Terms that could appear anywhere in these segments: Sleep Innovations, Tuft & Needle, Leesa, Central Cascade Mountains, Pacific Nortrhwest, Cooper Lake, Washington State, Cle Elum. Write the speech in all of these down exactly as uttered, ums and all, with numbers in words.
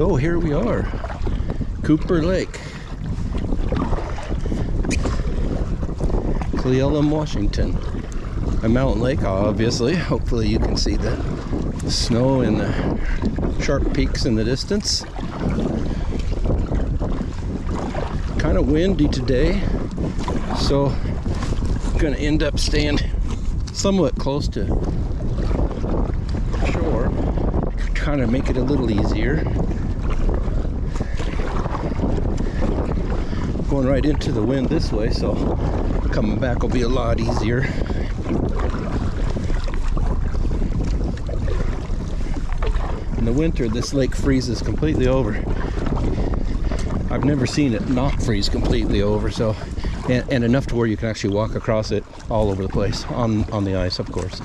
So here we are, Cooper Lake, Cle Elum, Washington. A mountain lake, obviously. Hopefully you can see the snow and the sharp peaks in the distance. Kind of windy today, so I'm gonna end up staying somewhat close to shore, kind of make it a little easier. Going right into the wind this way, so coming back will be a lot easier. In the winter, this lake freezes completely over. I've never seen it not freeze completely over, so and, and enough to where you can actually walk across it all over the place on on the ice, of course.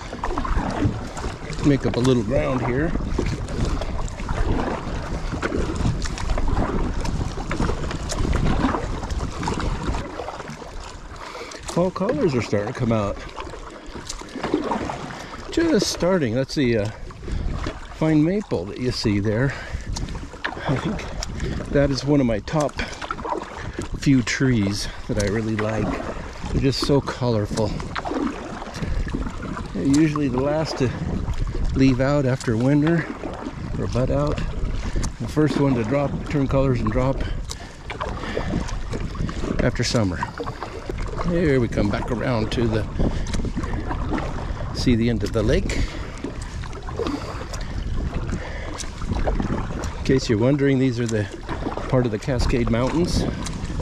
Make up a little ground here. Fall colors are starting to come out. Just starting. That's the uh, fine maple that you see there. I think that is one of my top few trees that I really like. They're just so colorful. They're usually the last to leave out after winter, or bud out. The first one to drop, turn colors and drop after summer. Here we come back around to the, see the end of the lake. In case you're wondering, these are the part of the Cascade Mountains,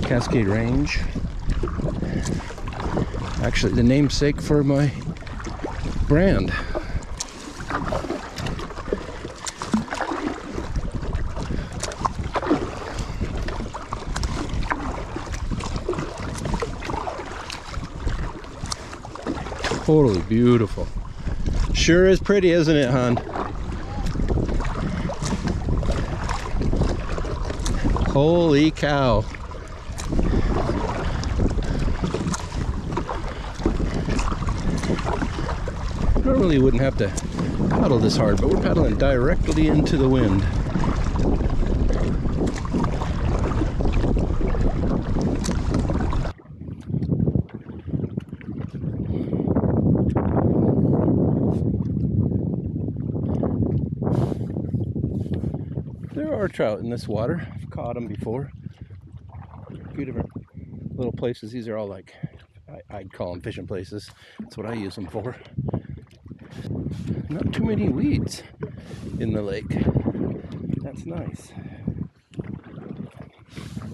Cascade Range. Actually, the namesake for my brand. Totally beautiful. Sure is pretty, isn't it, hon? Holy cow. Normally wouldn't have to paddle this hard, but we're paddling directly into the wind. There are trout in this water. I've caught them before. A few different little places. These are all like, I, I'd call them fishing places. That's what I use them for. Not too many weeds in the lake. That's nice.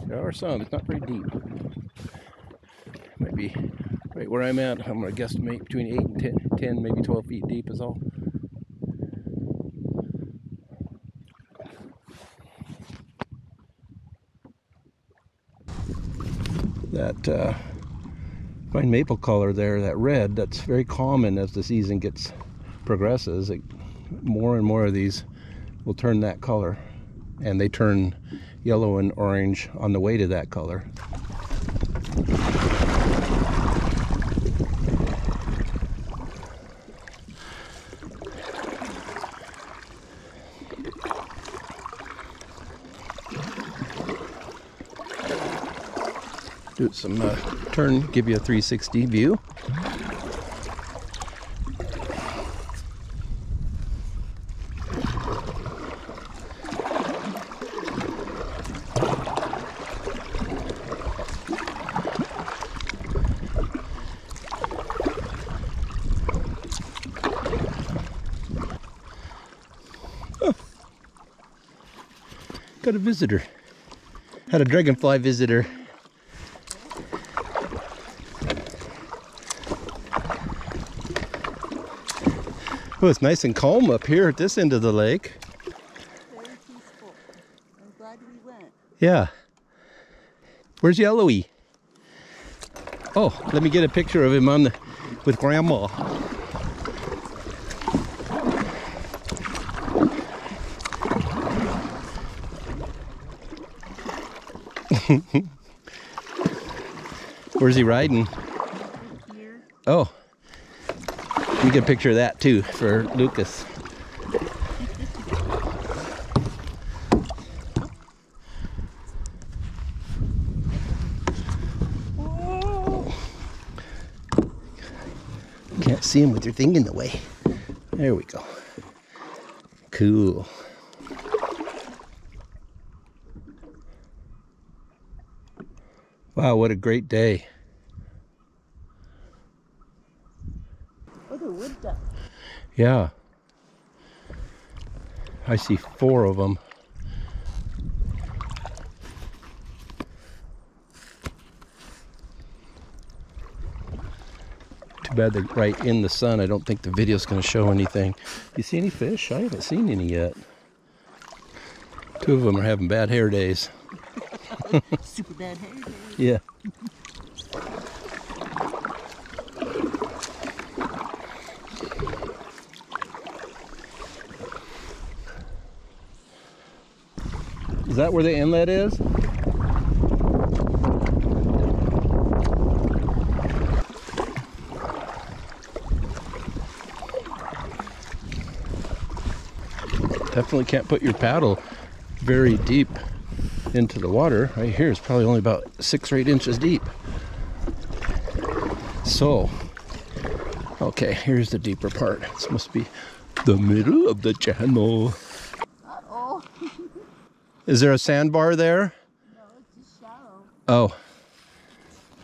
There are some. It's not very deep. Maybe right where I'm at, I'm going to guesstimate between eight and ten, ten, maybe twelve feet deep is all. That uh, fine maple color there, that red, that's very common as the season gets progresses. It, more and more of these will turn that color, and they turn yellow and orange on the way to that color. Do some uh, turn, give you a three sixty view. Oh. Got a visitor. Had a dragonfly visitor. Oh, it's nice and calm up here at this end of the lake. Very peaceful. I'm glad we went. Yeah. Where's Yellowy? Oh, let me get a picture of him on the, with Grandma. Where's he riding? Right here. Oh. You get a picture of that too for Lucas. see him with your thing in the way. There we go. Cool. Wow, what a great day. What a wood duck. Yeah. I see four of them. Too bad they're right in the sun. I don't think the video's going to show anything. You see any fish? I haven't seen any yet. Two of them are having bad hair days. Super bad hair days. Yeah. Is that where the inlet is? Definitely can't put your paddle very deep into the water. Right here is probably only about six or eight inches deep. So, okay, here's the deeper part. This must be the middle of the channel. Is there a sandbar there? No, it's just shallow. Oh,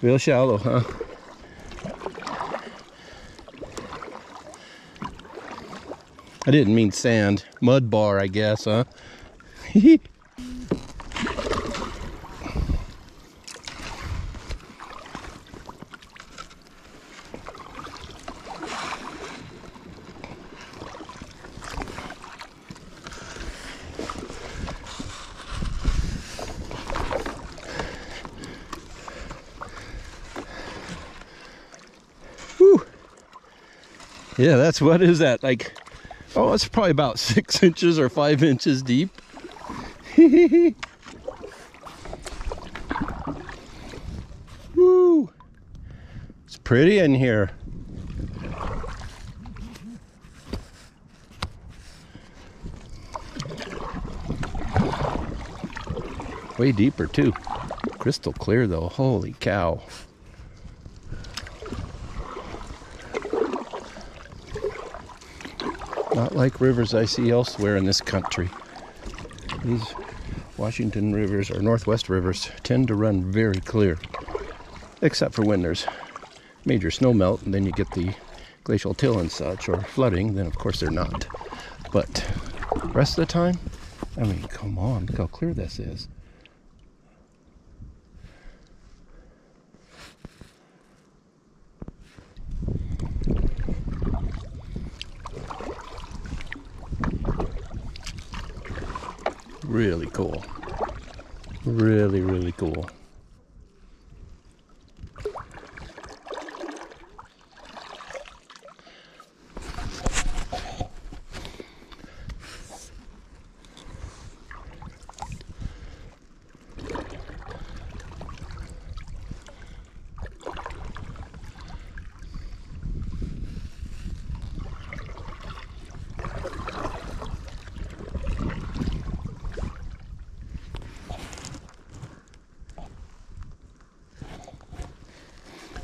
real shallow, huh? I didn't mean sand. Mud bar, I guess, huh? Yeah, that's, what is that? Like, oh, it's probably about six inches or five inches deep. Woo! It's pretty in here. Way deeper too. Crystal clear though, holy cow. Not like rivers I see elsewhere in this country. These Washington rivers or Northwest rivers tend to run very clear, except for when there's major snow melt and then you get the glacial till and such, or flooding, then of course they're not. But the rest of the time, I mean, come on, look how clear this is. Really cool. Really, really cool.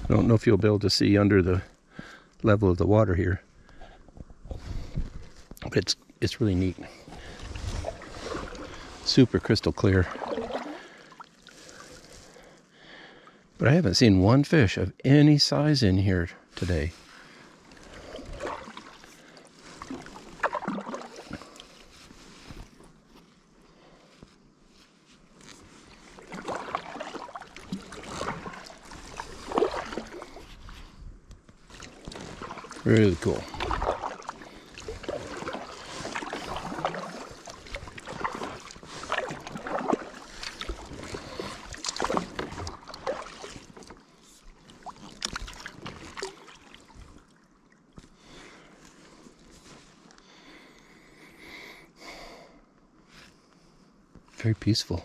I don't know if you'll be able to see under the level of the water here, but it's, it's really neat. Super crystal clear. But I haven't seen one fish of any size in here today. Really cool. Very peaceful.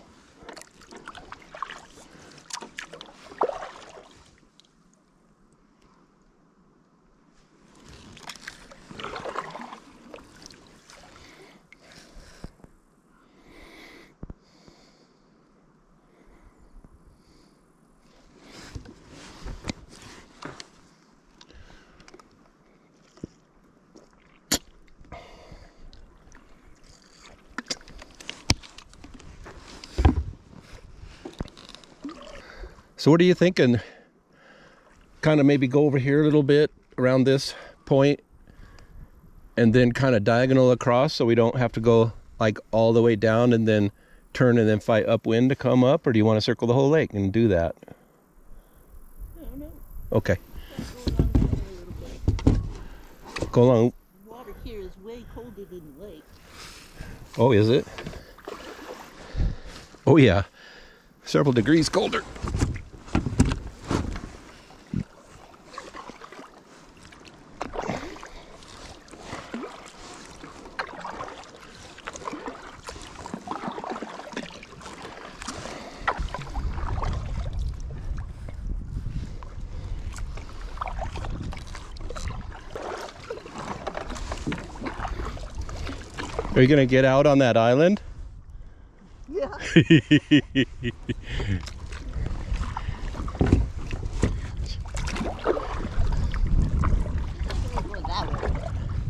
So what are you thinking? Kind of maybe go over here a little bit around this point and then kind of diagonal across so we don't have to go like all the way down and then turn and then fight upwind to come up? Or do you want to circle the whole lake and do that? I don't know. Okay. Go along. The water here is way colder than the lake. Oh, is it? Oh, yeah. Several degrees colder. Are you gonna get out on that island? Yeah. Huh?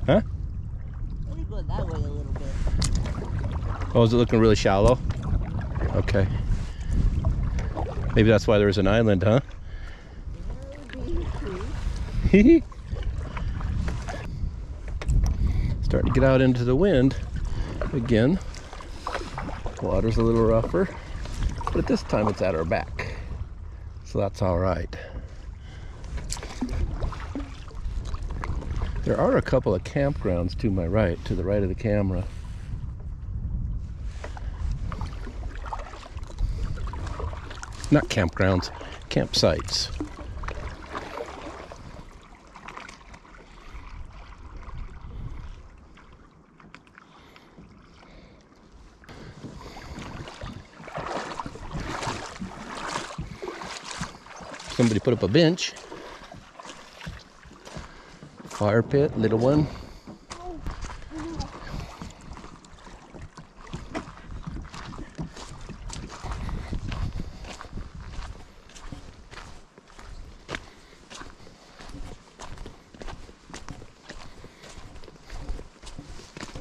Let me go that way a little bit. Oh, is it looking really shallow? Okay. Maybe that's why there is an island, huh? Starting to get out into the wind. Again, water's a little rougher, but at this time it's at our back, so that's all right. There are a couple of campgrounds to my right, to the right of the camera. Not campgrounds, campsites. Somebody put up a bench, fire pit, little one.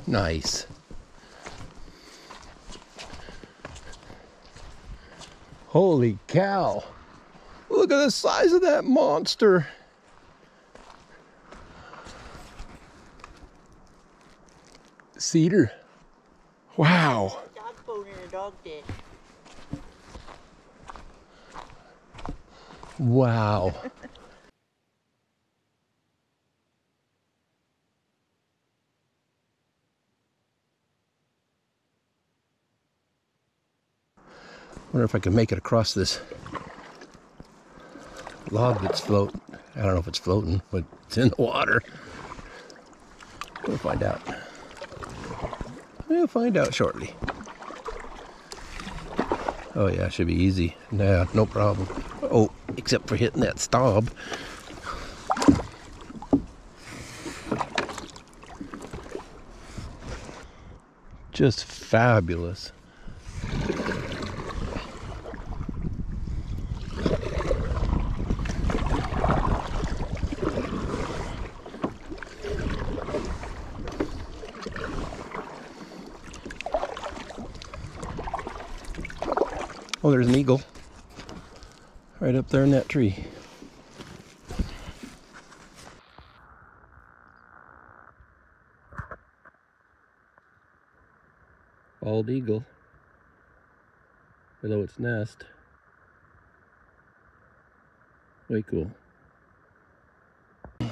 Nice. Holy cow. Look at the size of that monster. Cedar. Wow. Dog bone and a dog dish. Wow. Wonder if I can make it across this log that's floating. I don't know if it's floating, but it's in the water. We'll find out. We'll find out shortly. Oh yeah, should be easy. Nah, no problem. Oh, except for hitting that stub. Just fabulous. Oh, there's an eagle right up there in that tree. Bald eagle below its nest. Way cool.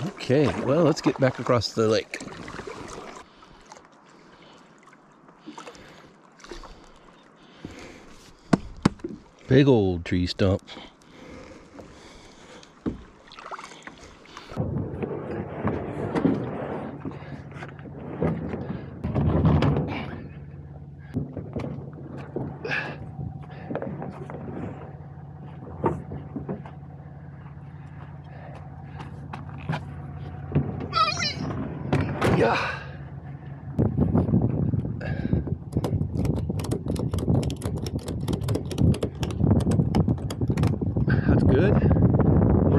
Okay, well, let's get back across the lake. Big old tree stump. Yeah.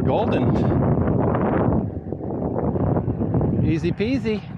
Golden. Easy peasy.